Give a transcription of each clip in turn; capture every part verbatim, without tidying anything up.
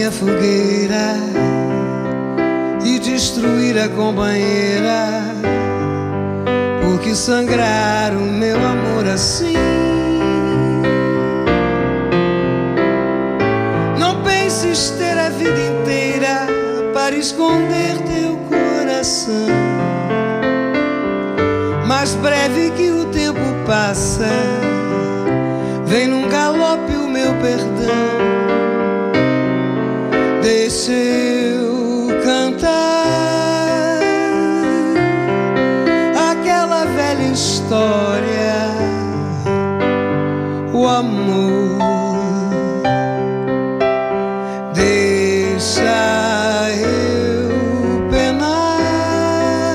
minha fogueira e destruir a companheira, porque sangrar o meu amor assim. Não penses ter a vida inteira para esconder teu coração, mais breve que o tempo passa, vem num galope o meu perdão. Deixa eu cantar aquela velha história, o amor. Deixa eu penar,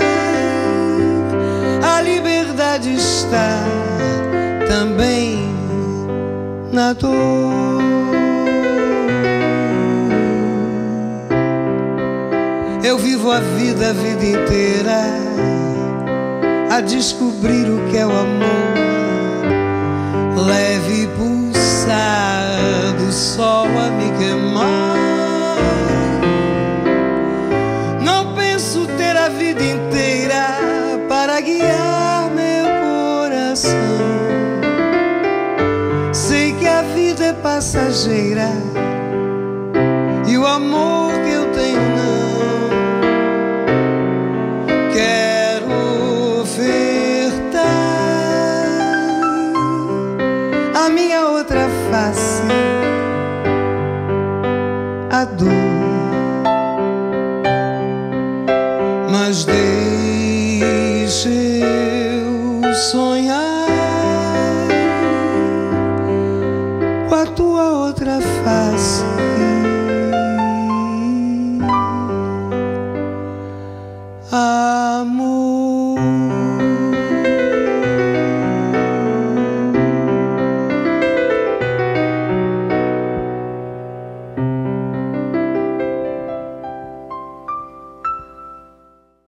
a liberdade está também na dor. Eu vivo a vida, a vida inteira, a descobrir o que é o amor. Leve pulsar do sol a me queimar. Não penso ter a vida inteira para guiar meu coração. Sei que a vida é passageira e o amor que eu tenho não. Quero ofertar a minha outra face, a dor. Mas deixe eu sonhar a tua outra face.